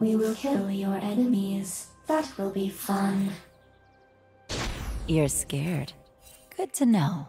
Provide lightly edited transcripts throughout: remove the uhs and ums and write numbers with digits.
We will kill your enemies. That will be fun. You're scared. Good to know.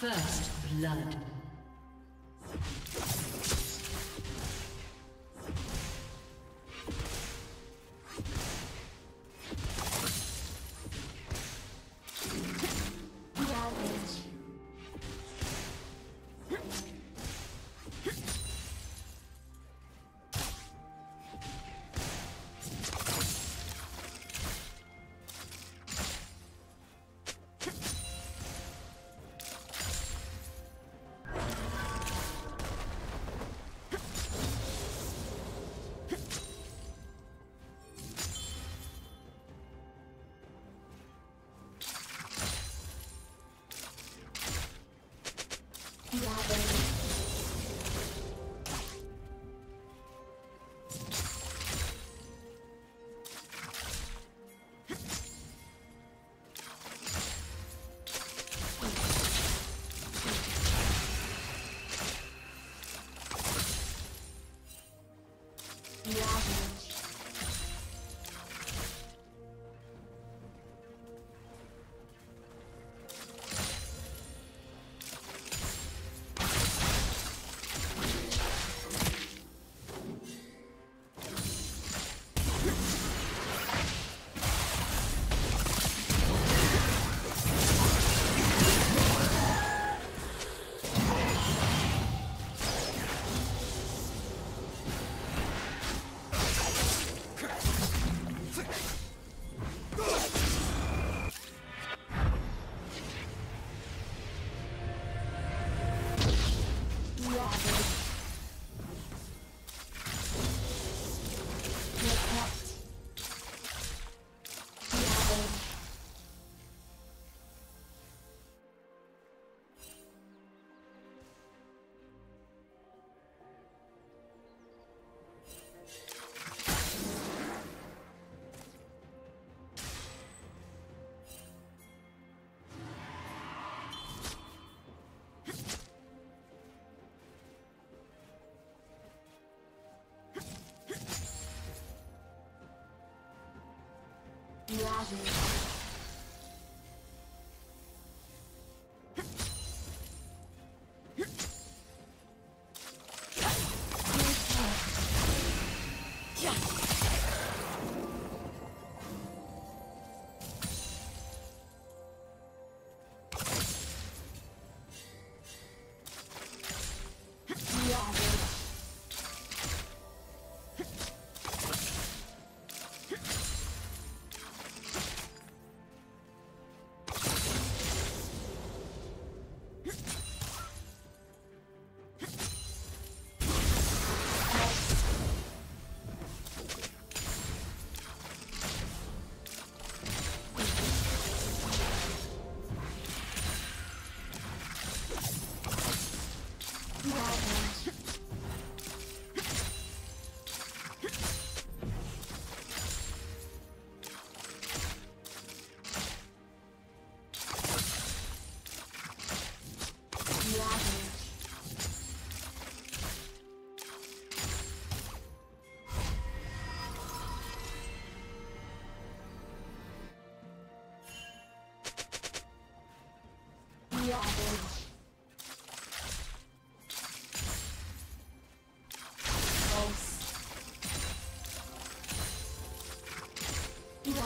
First blood. Love it.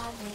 네.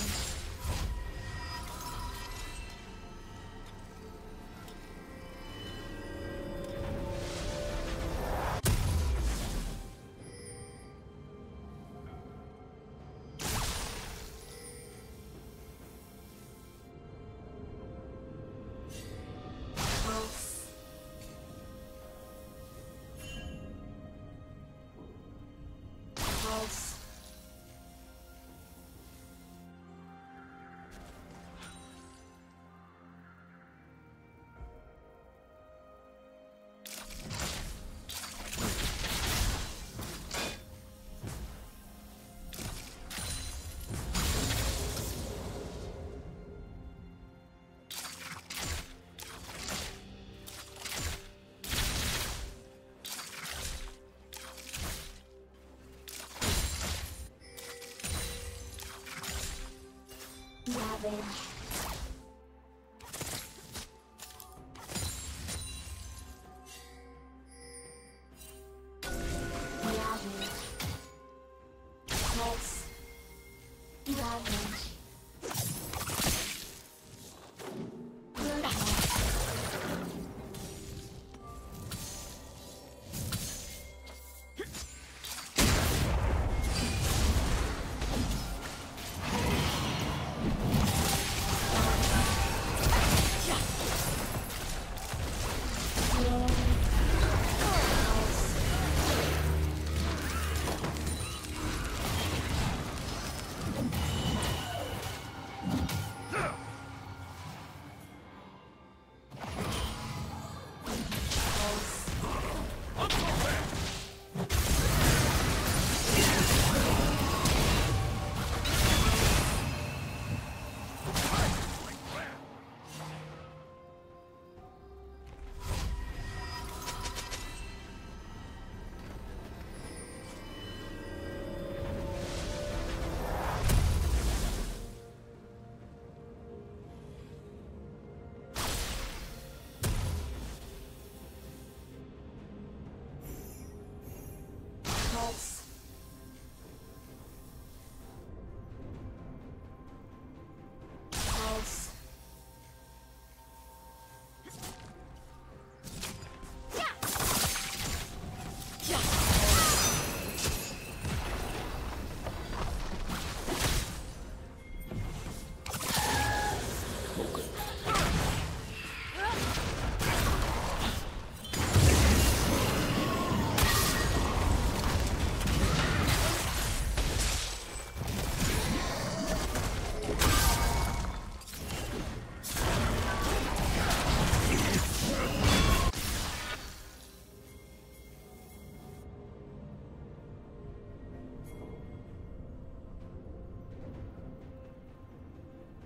Savage.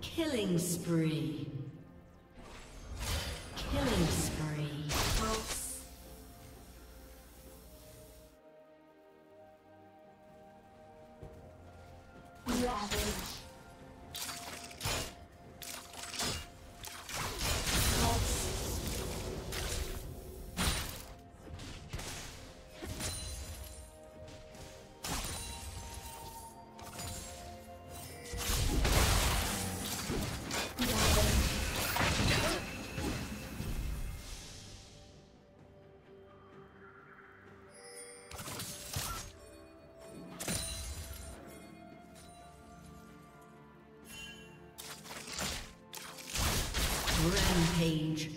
Killing spree. Killing spree. False. Ravage. Rampage.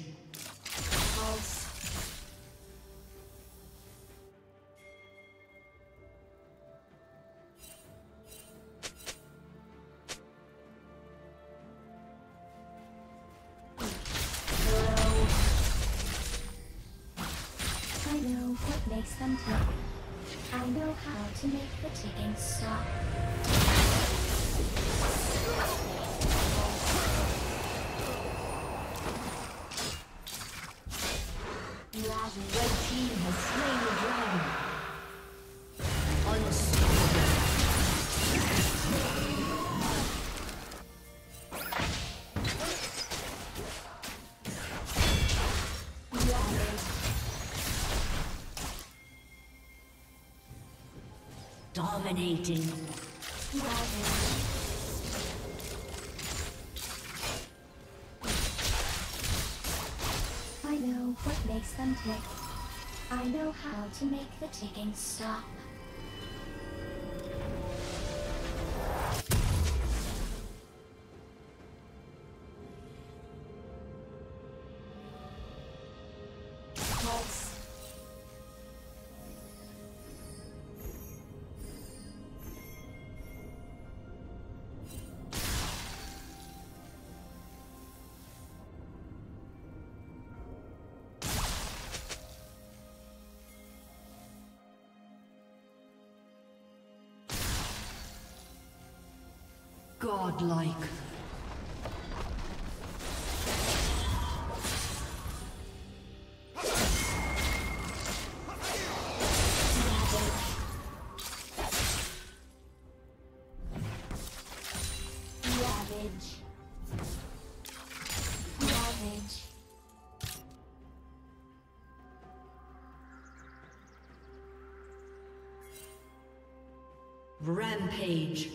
I know what makes them tick. I know how to make the ticking stop. Red team has slain the dragon. Dominating. what makes them tick. I know how to make the ticking stop. Godlike. Ravage. Rampage.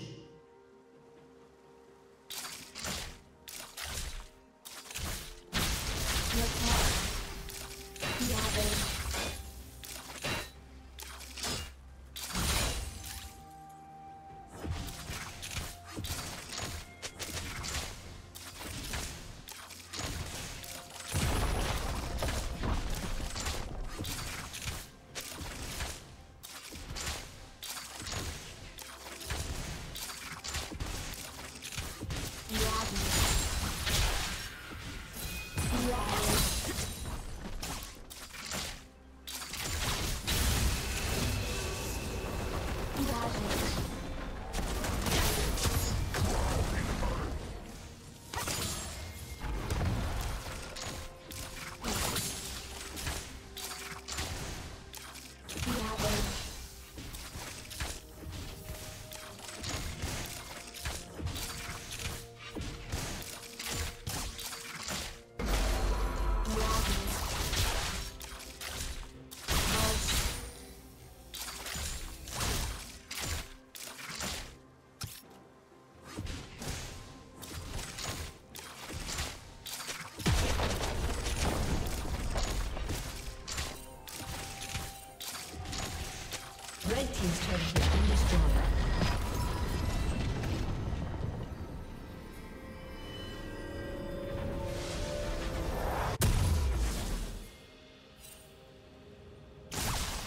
His turret has been destroyed.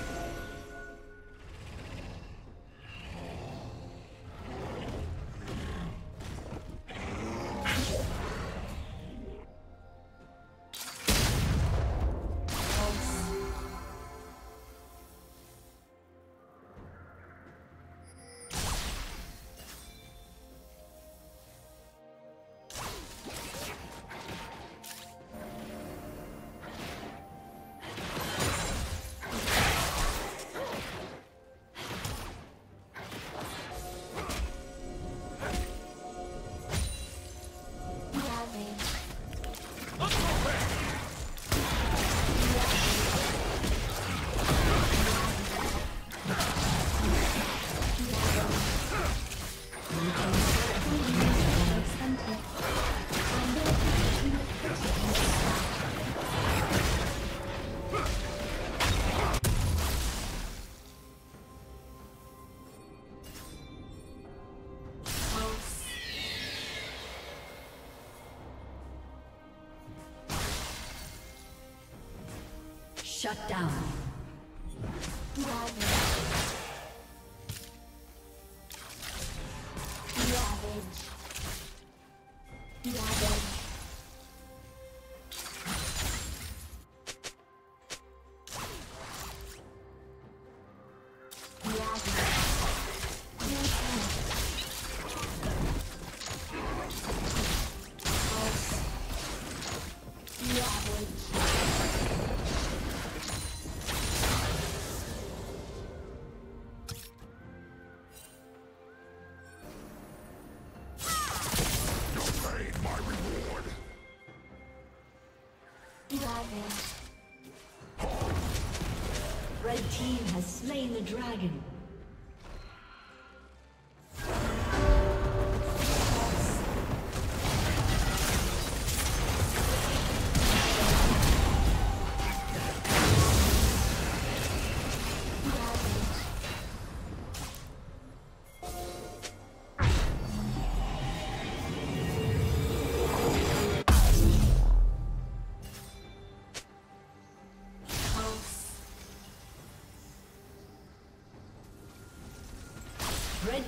Shut down. Red team has slain the dragon. Red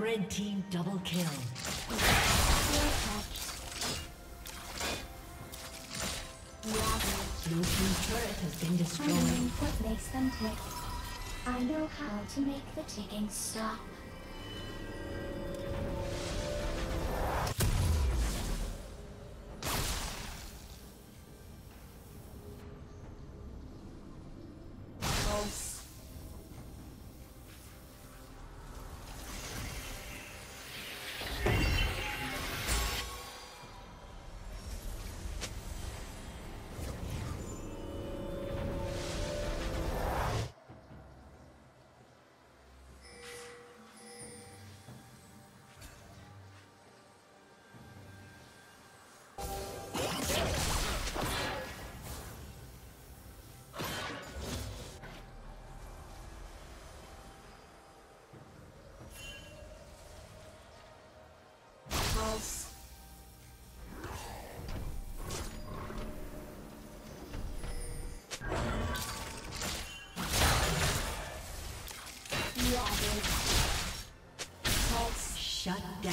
Red team double kill. Blue team's turret has been destroyed. I know what makes them tick. I know how to make the ticking stop. Shut down.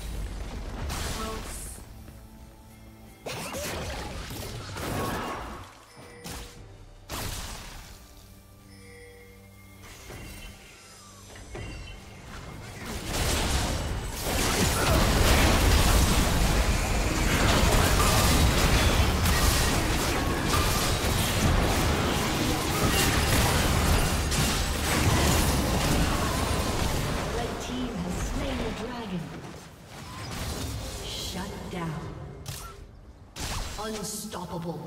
Unstoppable.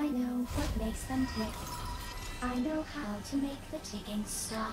I know what makes them tick. I know how to make the ticking stop.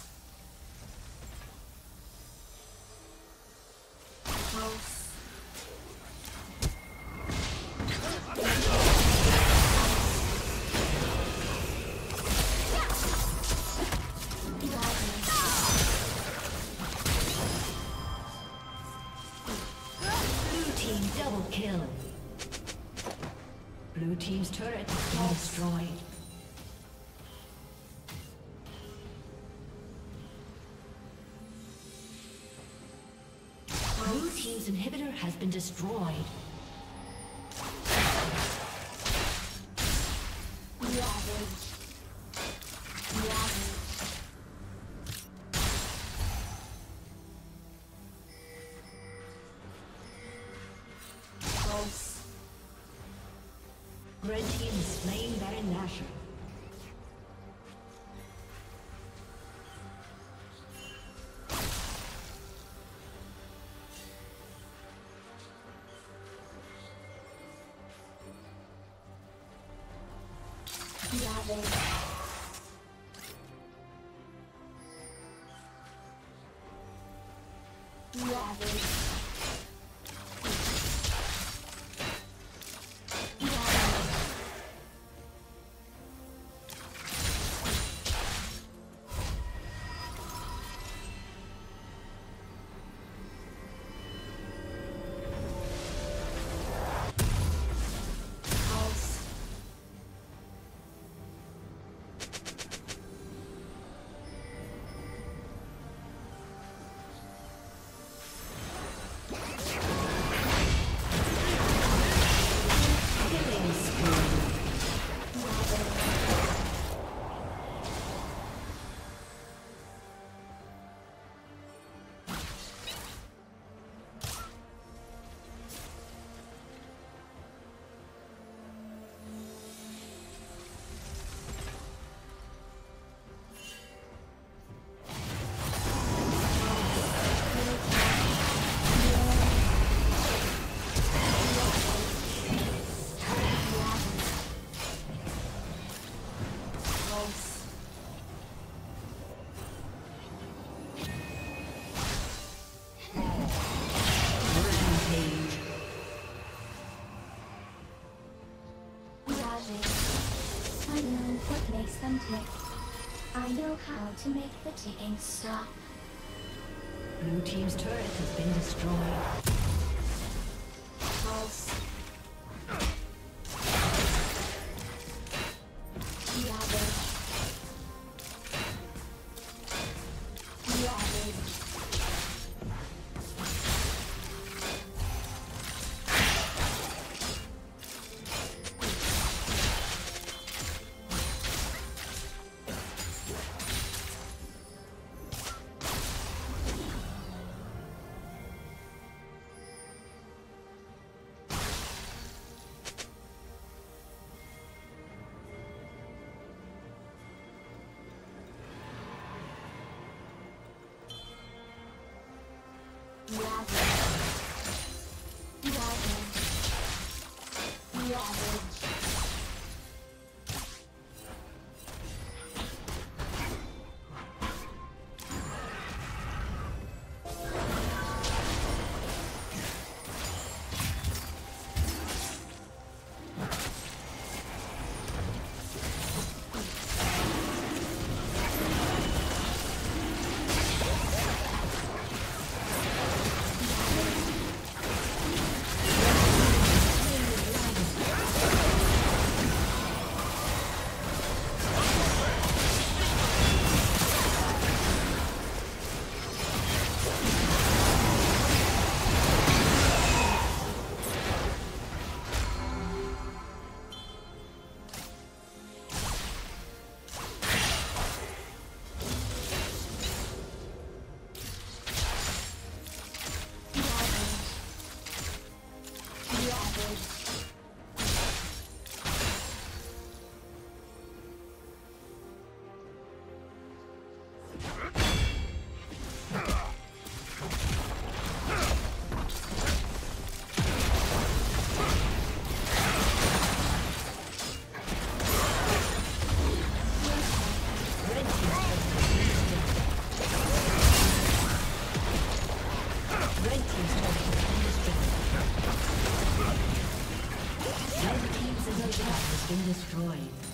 Blue team double kill. Blue team's turret has been destroyed. Blue team's inhibitor has been destroyed. Red team is slaying Baron Nashor. Ravage. I know how to make the ticking stop. Blue team's turret has been destroyed. False. Red team's inhibitor has been destroyed.